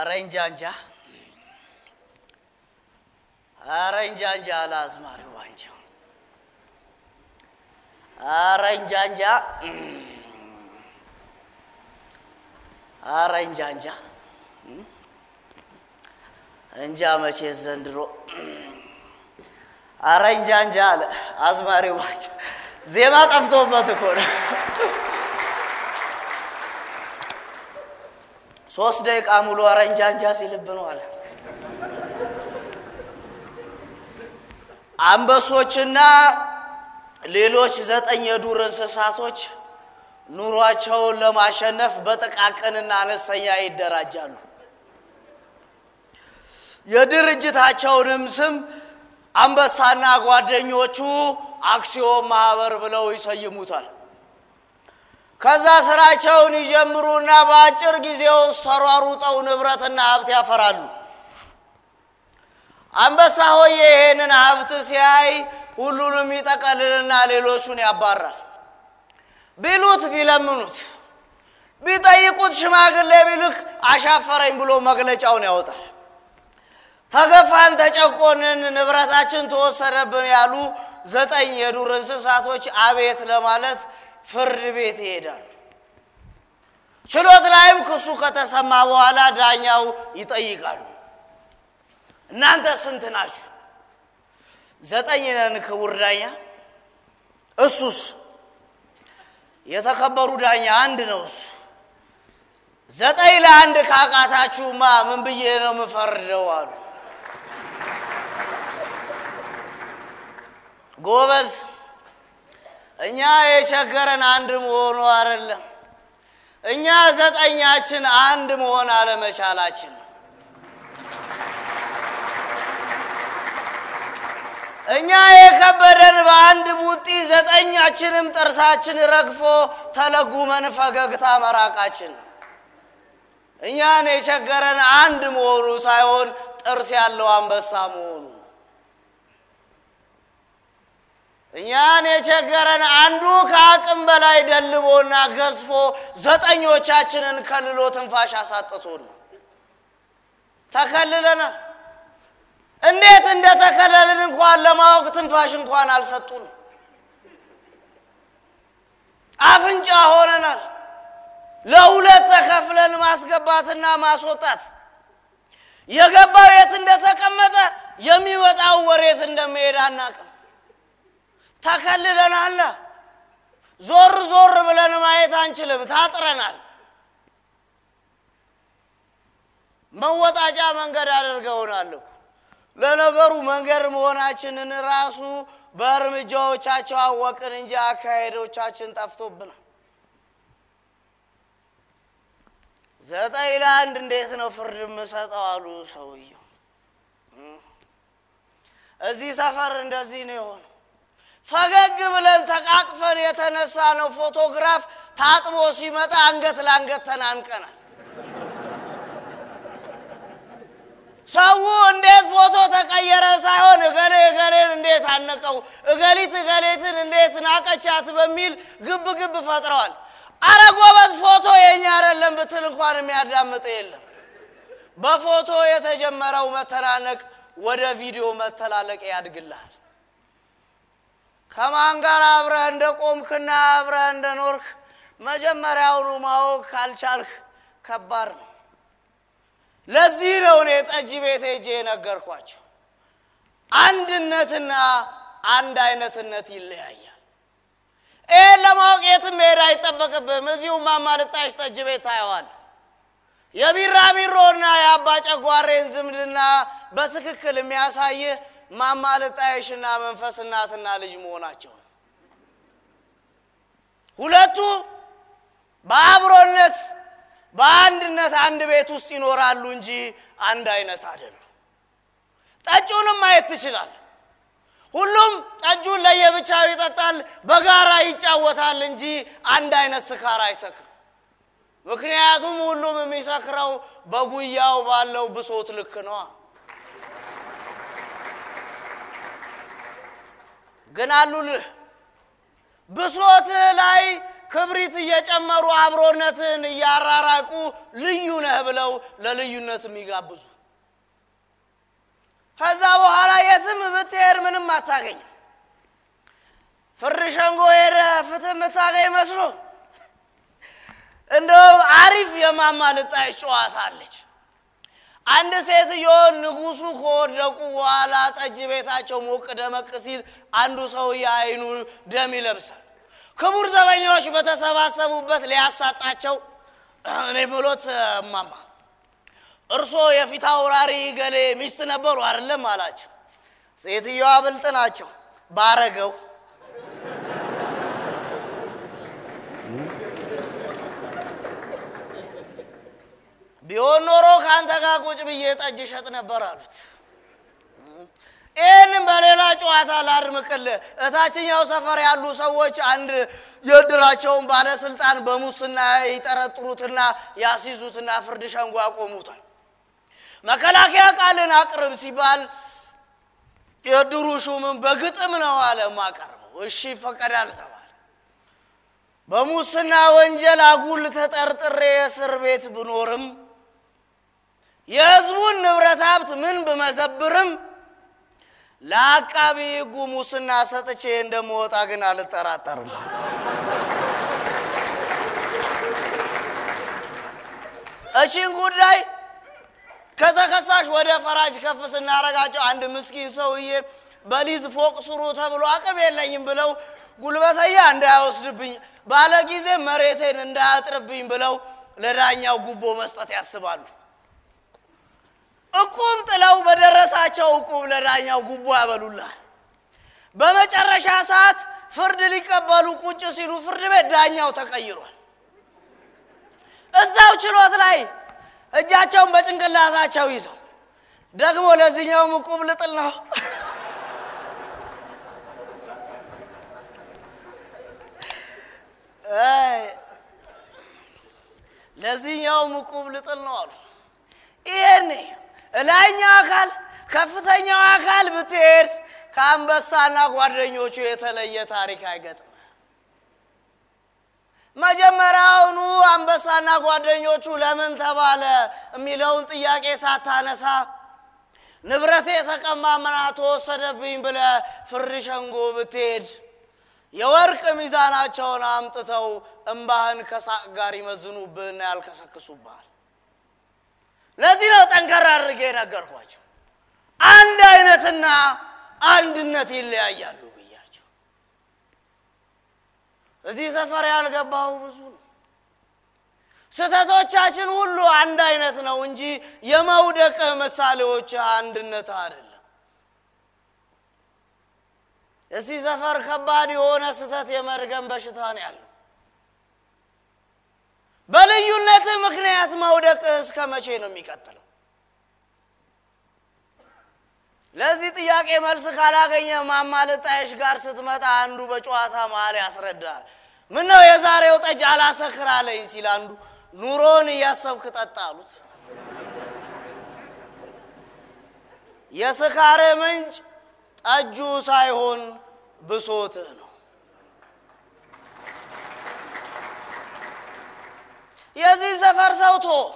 أرنجانجا أرنجانجا لازمار وانجا أرنجانجا أرنجانجا أنجا ما شيء زندرو أرنجانجا لازمار وانجا زي ما تفتوب ما تكون ሶስት ደቂቃ ሙሉ አረንጃንጃ ሲልብ ነው አለ አንበሶችና ሌሎች 9 የዱር እንስሳቶች ኑሯቸውን ለማሸነፍ በጥቃቅንና አነስተኛ ይደራጃሉ የድርጅታቸውንም ስም አንበሳና ጓደኞቹ አክሲዮን ማህበር ብለው ይሰይሙታል ከዛ ስራቸውን ይጀምሩና ባጭር ጊዜው ተሯሩጠው ንብረትና ሀብት ያፈራሉ አንበሳ ሆየ ይሄንን ሀብት ሲያይ ሁሉንም ይጠቀልልና ሌሎቹን ያባራል ቢሉት ቢለምኑት ቢጠይቁት ሽማግሌ ቢልክ አሻፈረኝ ብሎ መግለጫውን ያወጣል ተገፋን ተጨቆንን ንብረታችን ተወሰደብን ያሉ 9 የዱር እንስሳቶች አቤት ለማለት ፍርድ ቤት ይሄዳል ችሎት ላይም ክሱ ከተሰማ በኋላ ዳኛው ይጠይቃሉ እናንተ ስንት ናችሁ 9 ነን ክቡር ዳኛ እሱስ የተከበሩ ዳኛ አንድ ነው 9 ለ1 ካቃታችሁማ ምን ብዬ ነው መፈርደው አሉ ጎበዝ እኛ የቸገረን አንድ መሆኑ አይደለም እኛ 9ኛችን አንድ መሆን አለመቻላችን እኛ የከበደን በአንድ ቡጢ 9ኛችንም ጥርሳችን ረግፎ ተለጉመን ፈገግታ መራቃችን እኛ የቸገረን አንድ መሆኑ ሳይሆን ጥርስ ያለው አንበሳ መሆኑ እኛን የቸገረን አንዱ ከአቅም በላይ ደልቦና ገዝፎ 9ኞቻችንን ከልሎ ተንፋሽ አሳጥቶን ተከለለና እንዴት እንደተከለልን እንኳን ለማወቅ ተንፋሽ እንኳን አልሰጡን አፍንጫ ሆነናል ለሁለት ተከፍለን ማስገባትና ማስወጣት የገባው የት እንደተቀመጠ የሚወጣው ወሬት እንደሚሄዳናቀ ተከለለናል ዞር ዞር ብለን ማየት አንችልም ታጥረናል መወጣጫ መንገድ አድርገውናል ለነገሩ መንገር መሆናችንን ራሱ በርምጃዎቻቸው አወቅን እንጂ አካሄዶቻችን ጠፍቶብናል 9 ለ1 እንዴት ነው ፍርድ መስጠው አሉ ሰውየው እዚህ ሰፈር እንደዚህ ነው ፈገግ ብለን ተቃቅፈን የተነሳነው ፎቶግራፍ ታጥቦ ሲመጣ አንገት ላንገት ተናንቀናል ሰው እንዴት ፎቶ ተቀየረ ሳይሆን ገሌን እንዴት አነቀው ገሌትን እንዴት ናቀቻት በሚል ግብግብ ፈጥረዋል አረ ጎበዝ ፎቶ የኛ አይደለም ብትል እንኳን የሚያዳምጥ የለም በፎቶ የተጀመረው መተናነቅ ወደ ቪዲዮ መተላለቅ ያድግልሃል ከማን ጋር አብረህ እንደቆምክና አብረህ እንደኖርክ መጀመሪያውኑ ማወቅ ካልቻልክ ከባድ ነው ለዚህ ነው ጠጅ ቤት ሄጄ ነገርኳችሁ አንድነትና አንድ አይነትነት ይለያያል ለማወቅ የትም ሄዳ አይጠበቅብም እዚሁ ማማልጣሽ ጠጅ ቤት አይዋል የቢራቢሮና ያባጨጓሬን ዝምድና በትክክል የሚያሳይ ማማለጣይሽና መንፈስናትና ልጅ መሆናቸው ሁለቱ ባብሮነት ባንድነት አንድ ቤት ውስጥ ይኖራሉ እንጂ አንድ አይነት አይደሉ ጠጁንም ማየት ይችላል ሁሉም ጠጁን ለየብቻው ይጠጣል በጋራ ይጫወታል እንጂ አንድ አይነት ስካራ አይሰክር ምክንያቱም ሁሉም የሚሰክረው በጉያው ባለው ብሶት ልክ ነው ገናሉል ብሶት ላይ كبرت يجمع روابرونة ياراراكو ليونه بلو لليونه ميجابوس هذا وحلا يتم بتير من متاعي فرشانغو هيرا فتم متاعي مسرو إنه عارف يا ماما لتعيشوا هالش عند سيد يوم نقصو خور لكو ولا تجيبه تجمع كدمك كسير عنده سويا إنه دمي لبسه كبر زباني وش بتسافر سبوبت لياسات أشوا نبلوت ماما أرسو يا في ثوراري قلي ميستنا بروار لله مالاج سيدي يا بلتنا أشوا بارعو بيونورو خان ثقا كوج بيجت أجشتنا برارت این بالیلا چوادها لارم کرده. اتاقی یا سفری آلو سوچ اند یاد راچون باره سلطان باموسنا ایتارا تروتنا یاسی زودنا فردشان گواکوموتن. مکلا کیا کالا نکردم سیبال یاد دروشوم بگت منوالم ما کردم. وشی فکر ندارم. باموسنا ونجل اقول ته ترت ریس ربیت بنورم. یازون نبرتابت من بمزبرم. لا كابي قوموس الناس تشين دموت أجن على تراتر. أشين قدراي كذا كساش وده فراج كفص النار قاچو عند مسكين سويه باليز فوق سروتها بلو أكمل لا يمبلو قلبه ثيا عند أوسر بين بالعكسه مريته عند أطرف بين بلو لرانيا وقبو مستطيع سبالو. أقوم تلاو بدرسها أشوا أقوم لرانيا وقبوا بالله. بمن ترشها سات فرد لك بالو كوجسيرو فرد بدرانيا وتكايرون. أزاو شلوات لاي أجاءهم بتشن كلا أشوا يزو. دعوة لازينيا ومقوم لتلنا. لازينيا ومقوم لتلنا. إيرني. لانيا خال كفتانيا خال بتير كم بس أنا قارنيو شوية ثلية تاريخ عقد ما جمراونو أم بس أنا قارنيو شو لمن ثبالة ميلون تيا كساتانا سا نبرتي ثكم ما مناتو سربين بلا فرشانغو بتير يورك ميزانا شو نام تثو أمبان كسا غاري مزنوب نال كسا كسبار لذينا تنكرر رجينا كرقاج، عندنا ثنا عندنا ثيلة يالو بياجو، لذي سفر يالك باو بزون، ستة تشاشن ولو عندنا ثنا ونجي يماودك مسألة وجه عندنا ثارل، لذي سفر خباري هونا ستة يمرجم بشتان يالو. بل يونات مخنيات مودك اسكما شينو ميقتلو لذي طياقي ملس كالاغني ماما لطايش غار ستمتا اندو بچواتا مال ياسردار منو يزاريو طج على سكرالي سيل اندو نورون ياسبك تطالوت يسكار منج اجو سايهون بصوتن يزي سفر سوتو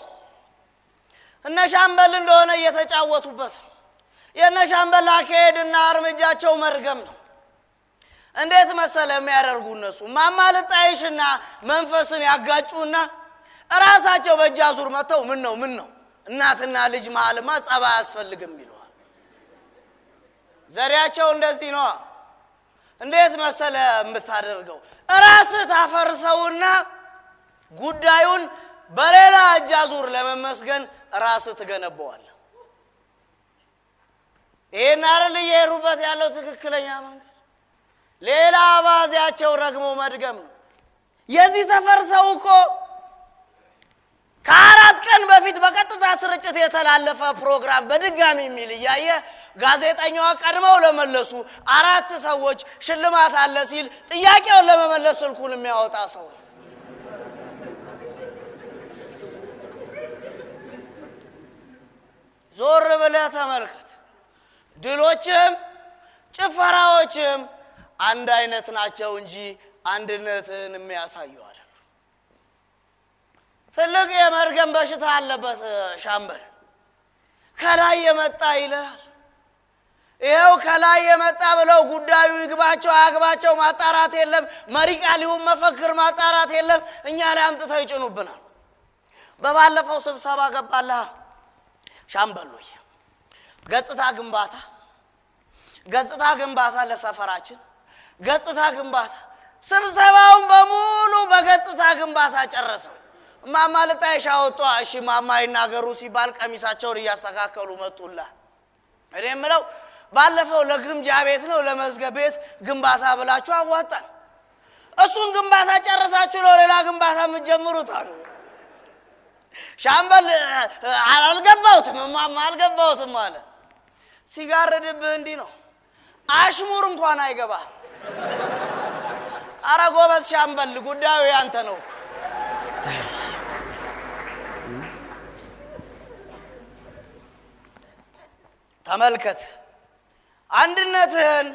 النشامبل لونه يتجاوزوا بس النشامبل أكيد النار مجاچو مرغم عندت مسألة ميررغونس وما مالت عيشنا منفسنا يعجونا راساتو بجازور متو منو الناتنا لج مال ما صبا يسفلغم بيلوا زرياچو اندزي نو عندت مسألة متادرغو راس تفرسونا ጉዳዩን በሌላ አጃዙር ለመመስገን ራስ ተገነባዋል ይሄን አረል የሩበት ያለው ትክክለኛ መንገድ ሌላ አባዚያቸው ረግሞ መድገም ነው የዚህ ሰፈር ሰው እኮ ከአራት ቀን በፊት በቀጥታ ስርጭት የተላለፈ ፕሮግራም በድጋሚ ሚል ያየ ጋዜጠኛው ቀድመው ለመለሱ አራት ሰዎች ሽልማት አለ ሲል ጥያቄውን ለመመለስ ልኩን የሚያወጣ ሰው زور بلات مرکت دلوچم چه فراوچم انداینت ناچونجی አንድነትን የሚያሳዩ አይደሉ ፍልቅ የመርገም በሽታ አለበት ሻምበል ከላይ የመጣ ይላል ይሄው ከላይ የመጣ ብለው ጉዳዩ ይግባቸው አግባቸው ማጣራት የለም መሪቃሊውን መፈክር ማጣራት የለም እኛ ላይ አምጥተው ይጭኑብናል በባለፈው ስብሰባ ገባላ ሻምበሎይ ገጽታ ግንባታ ለሰፈራችን ገጽታ ግንባታ ስብሰባውን በሙሉ በገጽታ ግንባታ ጨረሰው ማማ ለታይሻውቷ እሺ ማማ ይናገሩ ሲባል ቀሚሳቸውን ያስተካከሉ መጡላ እኔም ነው ባለፈው ለግምጃ ቤት ነው ለመዝገብ ቤት ግንባታ ብላችሁ አዋጣን እሱን ግንባታ ጨረሳችሁ ለሌላ ግንባታ ምጀምሩት አሉ ሻምበል አልገባውትም ማማ አልገባውትም ማለት ሲጋረድብህ እንዲ ነው አሽሙር እንኳን አይገባ አራ ጎበዝ ሻምበል ጉዳዩ ያንተ ነው ተመልከት አንድነትን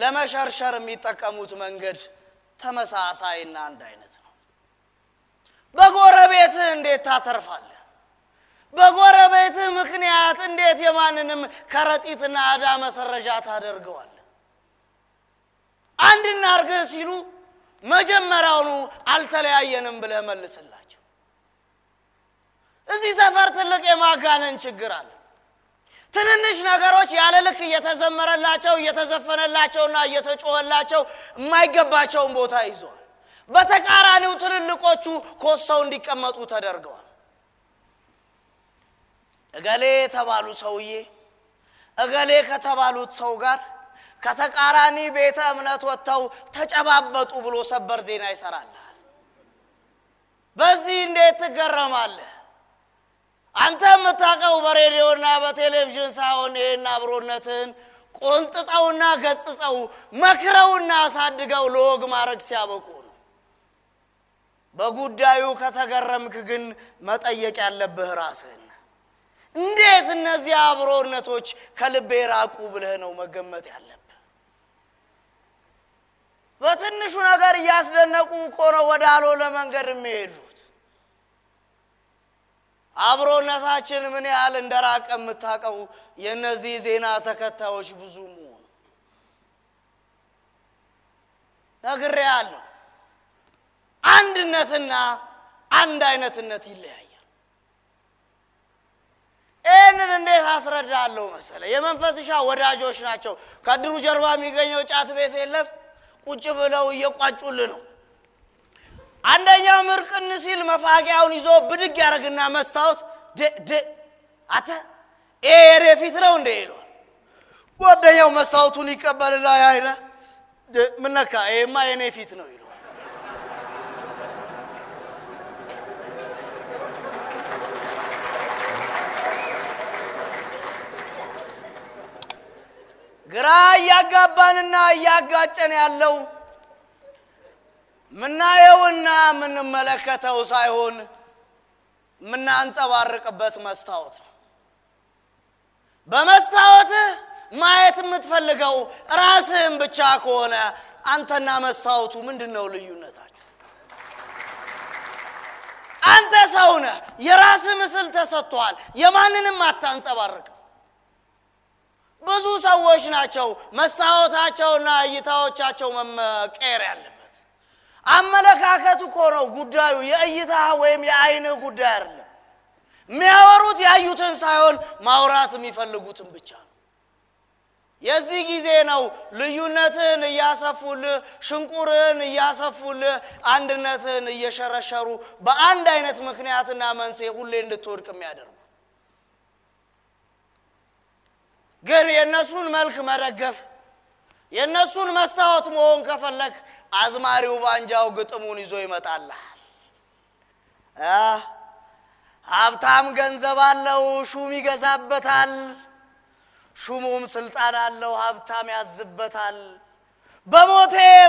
ለመሸርሸር የሚጠቀሙት መንገድ ተመሳሳይና አንድ አይነት ነው በጎረቤት እንዴት ታተርፋለህ በጎረቤት ምክንያት እንዴት የማንንም ከረጢትና አዳ መሰረጃ ታደርጋለህ አንድና አርገ ሲሉ መጀመሪያውኑ አልተለያየንም ብለህ መልስላቸው እዚህ ሰፈር ትልቅ የማጋነን ችግር አለ ትንንሽ ነገሮች ያለልክ እየተዘመረላቸው እየተዘፈነላቸውና እየተጮኸላቸው የማይገባቸው ቦታ ይዟል በተቃራኒው ትልልቆቹ ኮሰው እንዲቀመጡ ተደርገዋል እገሌ ተባሉ ሰውዬ እገሌ ከተባሉት ሰው ጋር ከተቃራኒ ቤተ እምነት ወጣው ተጨባበጡ ብሎ ሰበር ዜና ይሰራል በዚህ እንዴት ትገረማለህ አንተ መታቀው በሬዲዮና በቴሌቪዥን ሳይሆን እና አብሮነትን ቆንጥጣውና ገጽጸው መከራውና አሳድገው ሎግ ማረግ ሲያበቁ ነው በጉዳዩ ከተገረምክ ግን መጠየቅ ያለብህ ራስህን እንዴት እነዚህ አብሮነቶች ከልብ የራቁ ብለህ ነው መገመት ያለብህ በትንሹ ነገር ያስደነቁ ቆሮ ወዳሎ ለመንገር የሚሄዱ አብሮነታችን ምን ያህል እንደራቀ መታቀው የነዚህ ዜና ተከታዮች ብዙ መሆኑ ነግሬያለሁ አንድነትና አንድ አይነትነት ይለያያል እነን እንዴት አስረዳለሁ መሰለ የመንፈስሻ ወዳጆች ናቸው ከድሩ ጀርባ የሚገኘው ጫት ቤት የለም ቁጭ ብለው እየቋጩልን ነው አንደኛው ምርቅን ሲል መፋቂያውን ይዞ ብድግ ያረግና መስታወት ደ አታ ኤሬፊት ነው እንደ ይሏል ወደኛው መስታወቱን ይቀበልና ያይራ ምንካ እማ የኔ ፊት ነው ይሏል ግራ ያጋባንና ያጋጨን ያለው ምናየውና ምንመለከተው ሳይሆን ምናንጸባርቅበት መስታወት በመስታወት ማየት የምትፈልገው ራስህን ብቻ ከሆነ አንተና መስታወቱ ምንድነው ልዩነታችሁ አንተ ሰውነ የራስህ ምስል ተሰጥቷል የማንንም አታንጸባርቅ ብዙ ሰዎች ናቸው መስታወታቸውና እይታዎቻቸው መቀየር ያለው አመለካከቱ ቆሮ ጉዳዩ የእይታ ወይም የአይነ ጉዳይ አይደለም የሚያወሩት ያዩትን ሳይሆን ማውራት የሚፈልጉትን ብቻ የዚህ ጊዜ ነው ልዩነትን ያሳፉል ሽንቁርን ያሳፉል አንድነትን እየሸረሸሩ በአንድ አይነት ምክንያትና መንስኤ ሁሌ እንድትወድቅ የሚያደርጉ ገር የነሱን መልክ መረገፍ የነሱን መስታወት መሆን ከፈለክ አዝማሪው ባንጃው ግጥሙን ይዞ ይመጣል አብታም ገንዘብ አለው ሹም ይገዛበታል ሹሙም ስልጣን አለው አብታም ያዝበታል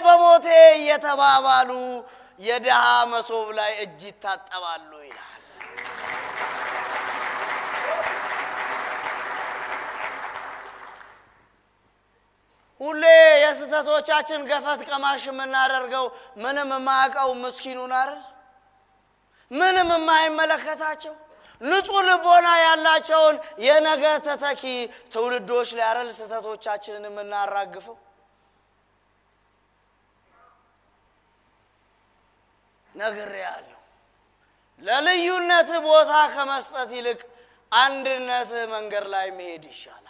በሞቴ የተባባሉ የደሃ መሶብ ላይ እጅ ይታጠባሉ ይላል ሁሌ የስተት ወጣቶቻችን ገፈት ቀማሽ ምን አደርገው ምንም ማቃው ምስኪኑን አይደል ምንም የማይመለከታቸው ንጹህ ልቦና ያላቸው የነገ ተተኪ ተውልዶች ላይ አይደል ስተቶቻችንን ምን አራግፈው ነገር ያለው ለልዩነት ቦታ ከመስጠት ይልቅ አንድነት መንገር ላይ መሄድ ይሻላል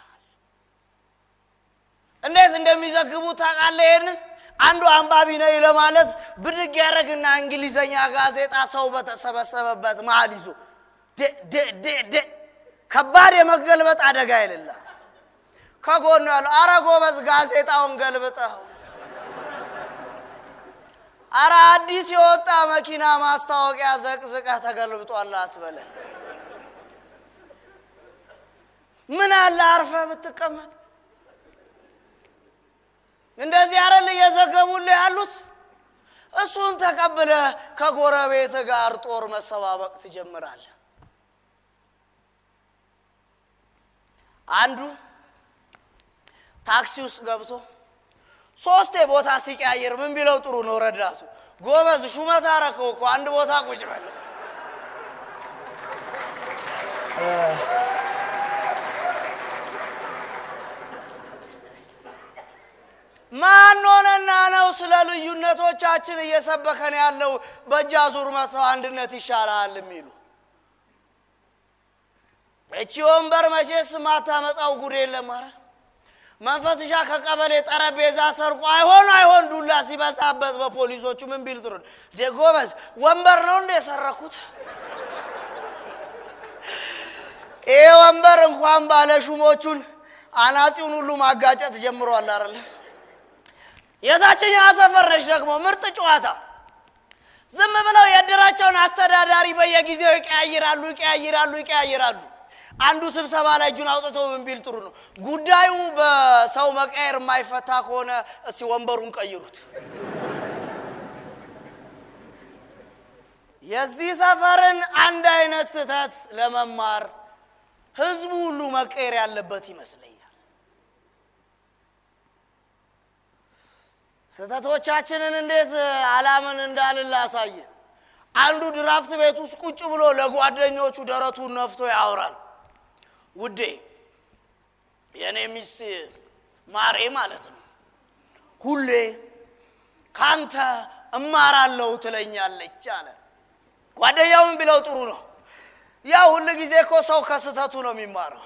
እንዴት እንደሚዘግቡ ታውቃለህ ይሄን አንዱ አንባቢ ነው ለማለት ብድግ ያረግና እንግሊዘኛ ጋዜጣ ሰው በተሰበሰበበት ማል ይዞ ደ ከባድ የመገልበጥ አደጋ ይለላ ከጎን ያለው አረጎ በዝ ጋዜጣውን ገልብጠው አራ አዲስ የወጣ መኪና ማስተዋቂያ ዘቅዝቃ ተገልብጧል አትበለ ምን አለ አርፈ ብትቀመጥ እንደዚህ አይደል የዘገቡል ያሉት እሱን ተቀበለ ከጎረቤት ጋር ጦር መሰባበቅ ትጀምራለ አንዱ ታክሲ ውስጥ ገብቶ ሶስቴ ቦታ ሲቀያየር ምን ቢለው ጥሩ ነው ረዳቱ ጎበዝ ሹመት አረከው እኮ አንድ ቦታ ቁጭ በል ማን ነው ስለ ልዩነቶቻችን እየሰበከን ያለው በጃዙር መተው አንድነት ይሻላል የሚሉ እቺውን በርመሽስ ማታመጣው ጉድ የለም አረ መንፈስሻ ከቀበሌ ጠረጴዛ ሰርቆ አይሆን ዱላ ሲበዛበት በፖሊሶቹ ምን ቢል ጥሩ ደጎበዝ ወንበር ነው እንደሰረኩት ወንበር እንኳን ባለ ሹሞቹን አናጺውን ሁሉ ማጋጨት ጀምሯል አይደል የታችን ያሰፈረሽ ደግሞ ምርጥ ጨዋታ ዝም ብለው ያደራቸውን አስተዳዳሪ በየጊዜው ይቀያይራሉ አንዱ ስብሰባ ላይ ጁን አውጥተው ምን ቢል ጥሩ ነው ጉዳዩ በሰው መቀየር ማይፈታ ሆነ እስቲ ወንበሩን ቀይሩት የዚህ ሰፈርን አንድ አይነት ስህተት ለመማር ህዝቡ ሁሉ መቀየር ያለበት ይመስላል ስህተቶቻችንን እንዴት አላምን እንዳልላሳየ አንዱ ድራፍት ቤት ውስጥ ቁጭ ብሎ ለጓደኞቹ ደረቱን ነፍቶ ያወራል ውዴ የኔ ሚስት ማሬ ማለት ነው ሁሌ ካንተ እማራለሁ ትለኛለች አለ ጓደኛውን ቢለው ጥሩ ነው ያ ሁሉ ጊዜ እኮ ሰው ከስተቱ ነው የሚማረው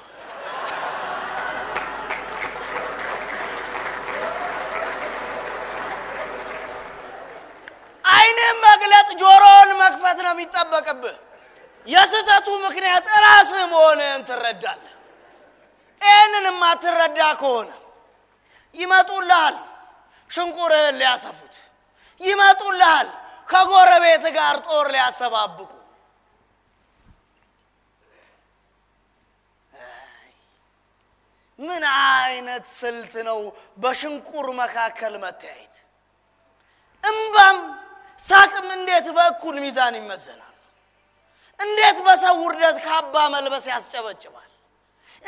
አይነ መግለጥ ጆሮን መክፈት ነው የሚጠበቅብህ የስተቱ ምክንያት ራስ መሆንን ትረዳለህ እነንም አትረዳ ከሆነ ይመጡልሃል ሽንቁርን ሊያሰፉት ይመጡልሃል ከጎረቤት ጋር ጦር ሊያሰባብቁ ምን አይነት ስልት ነው በሽንቁር መካከል መታየት እንባም ሳቅም እንዴት በእኩል ሚዛን ይመዘናል እንዴት በሰው ውርደት ካባ መልበስ ያስጨበጭባል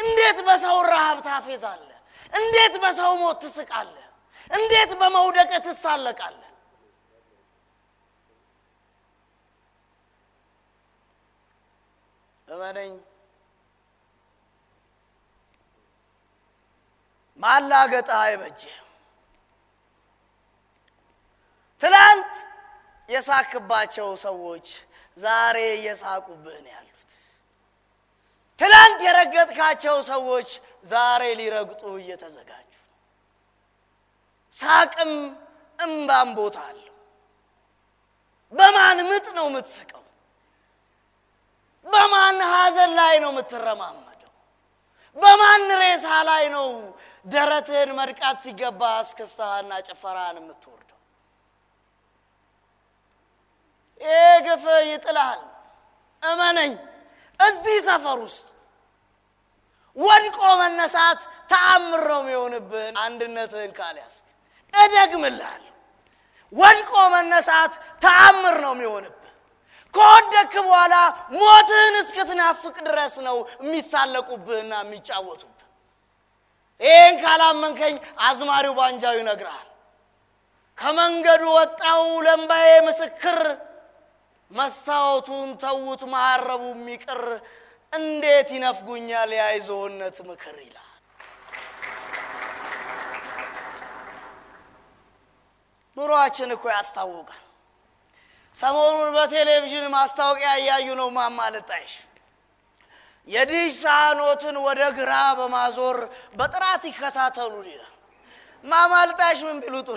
እንዴት በሰው ረሃብ ታፈዛለ እንዴት በሰው ሞት ትስቃለ እንዴት በመውደቅ ትሳለቃለ እመነኝ ማላገጣ አይበጀ ትላንት የሳክባቸው ሰዎች ዛሬ የሳቁብን ያሉት ትላንት የረገጥካቸው ሰዎች ዛሬ ሊረግጡ እየተዘጋጁ ሳቅም እንባም ቦታል በማን ምጥ ነው የምትስቀው በማን ሀዘን ላይ ነው የምትረማመደው በማን ሬሳ ላይ ነው ደረትን መድቃት ሲገባ አስከሳና ጨፈራን የምትወርደው ገፈ ይጥላል አመነኝ እዚህ ሰፈር ውስጥ ወድቆ መነሳት ተአምር ነው የሚሆንብን አንድነትን ካልያስ እደግምላል ወድቆ መነሳት ተአምር ነው የሚሆንብን ከወደክ በኋላ ሞትን እስከተናፍቅ ድረስ ነው የሚሳለቁብህና የሚጫወቱብህ ይሄን ካላመንከኝ አዝማሪው ባንጃው ይነግራል ከመንገዱ ወጣው ለምባዬ መስክር መስታወቱን ተውት ማረቡ ምቅር እንዴት ይነፍጉኛል ያይዞነት ምክር ይላል ኑሯችን እኮ ያስታውቃል ሰሞኑን በቴሌቪዥን ማስታወቂያ ያያዩ ነው ማማለጣሽ የዲሽ ሳኖትን ወደ ግራ በማዞር በጥራት ይከታተሉ ይላል ማማለጣሽ ምን ቢሉት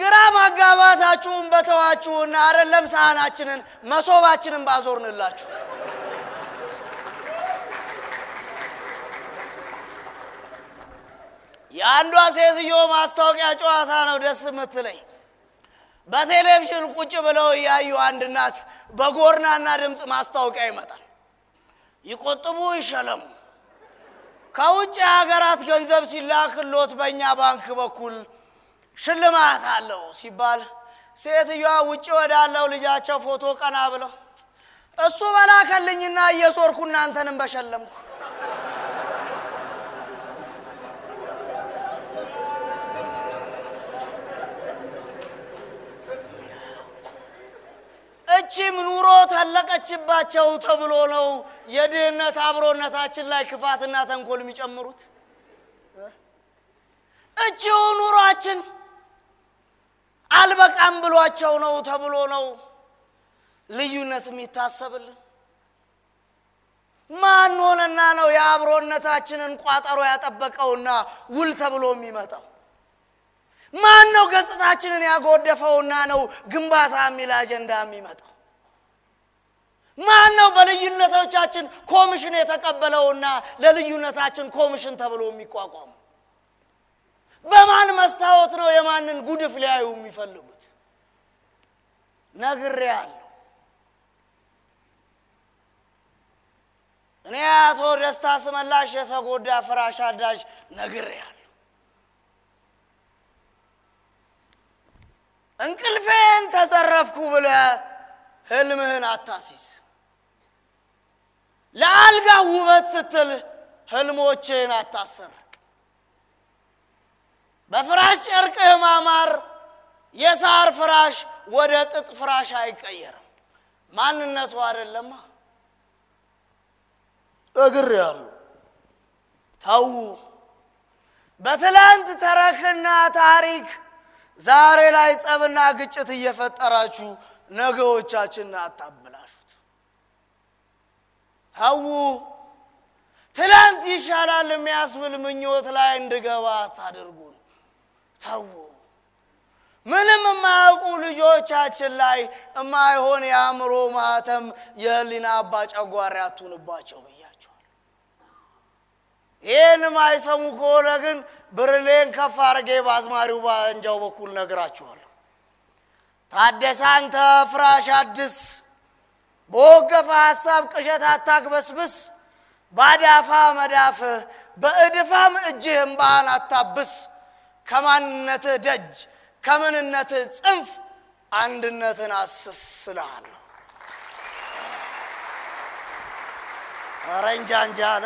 ግራ ማጋባታችሁን በተዋችሁና አይደለም ሳህናችንን መሶባችንን ባዞርንላችሁ ያንዷ ሴትዮ ማስታወቂያ ጨዋታ ነው ደስ የምትለኝ በቴሌቪዥን ቁጭ ብለው ያዩ አንድናት በጎርናና ድምጽ ማስታወቂያ ይመጣል ይቆጥቡ ይሻለም ካውጭ ሀገራት ገንዘብ ሲላክሎት በእኛ ባንክ በኩል ሽልማት አለው ሲባል ሴትየዋ ውጪ ወዳለው ልጃቸው ፎቶ ቀና ብለው እሱ ባላከልኝና እየሶርኩና አንተንም በሸለምኩ እቺም ኑሮ ተለቀችባቸው ተብሎ ነው የድህነት አብሮነታችን ላይ ክፋትና ተንኮል የሚጨምሩት እቺው ኑሯችን አልበቃም ብሏቸው ነው ተብሎ ነው ልዩነት የሚታሰብልን ማን ሆነና ነው ያብሮነታችንን ቋጠሮ ያጠበቀውና ውል ተብሎ የሚመጣው ማን ነው ገጽታችንን ያጎደፈውና ነው ግንባታ የሚል አጀንዳ የሚመጣው ማን ነው በልዩነቶቻችን ኮሚሽን የተቀበለውና ለልዩነታችን ኮሚሽን ተብሎ የሚቋቋም በማን መስታወት ነው የማንን ጉድፍ ሊያዩ የሚፈልጉት ነግሪያል እኔ አቶ ደስታ ስመላሽ የተጎዳ ፍራሽ አዳጅ ነግሪያል እንቅልፌን ተዘረፍኩ ብለህ ህልምህን አታሲስ ለአልጋ ውበት ስትል ህልሞችህን አታሰር በፍራሽ ጨርቅ ማማር የሳር ፍራሽ ወደ ጥጥ ፍራሽ አይቀየርም ማንነቱ አይደለም እግር ያሉ ታው በትላንት ተረክና ታሪክ ዛሬ ላይ ጸብና ግጭት እየፈጠራችሁ ነገዎቻችንን አጣብላሹት ታው ትላንት ይሻላል የሚያስብል ምኞት ላይ እንድገባ ታደርጉ ታው ምንም ማያውቁ ልጆቻችን ላይ ማይሆን ያምሮ ማተም የሊና አባጫጓሪ አቱንባቸው በያቻሉ እኔ ማይሰሙ ኮለ ግን ብርሌን ከፋርጌ ባዝማሪው ባንጃው በኩል ነግራችኋለሁ ታደሳን ተፍራሽ አድስ ወገፋ ሐሳብ ቅሸት አታግበስብስ ባዳፋ መዳፍ በእድፋም እጅህም ባን አታብስ ከማንነት ደጅ ከመንነት ጽንፍ አንድነትን አስስላል አረንጃንጃ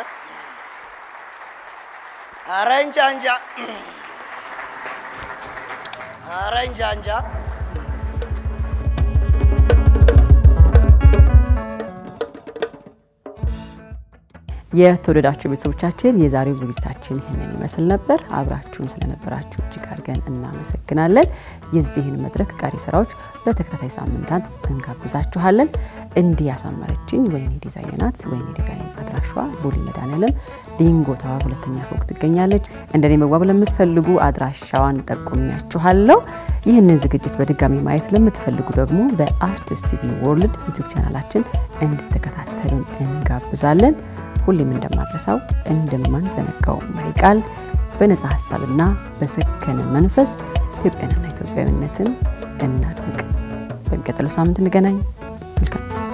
የተወደዳችሁ ቤተሰቦቻችን የዛሬው ዝግጅታችን ይሄንን ይመስል ነበር አብራችሁም ስለነበራችሁ እጅግ አርገን እናመሰግናለን የዚህን መድረክ ቃሪ ስራዎች በተከታታይ ሳምንታት እንጋብዛችኋለን እንዲያሳመረችን ወይኔ ዲዛይነርስ ወይኔ ዲዛይን አድራሻዋ ቦሌ መድኃኔዓለም ሊንጎ ታወር ሁለተኛ ፎቅ ትገኛለች እንደኔ መግባብ ለምትፈልጉ አድራሻዋን ጠቁሚያችኋለሁ ይሄንን ዝግጅት በድጋሚ ማየት ለምትፈልጉ ደግሞ በአርቲስት ቲቪ ወርልድ ዩቲዩብ ቻናላችን እንድትከታተሉን እንጋብዛለን ሁሌም እንደማረሳው እንደማንዘነጋው መሪቃል በነጻ ሐሳብና በሰከነ መንፈስ ኢትዮጵያንና ኢትዮጵያዊነትን እናድንቅ በሚቀጥለው ሳምንት እንገናኝ መልካም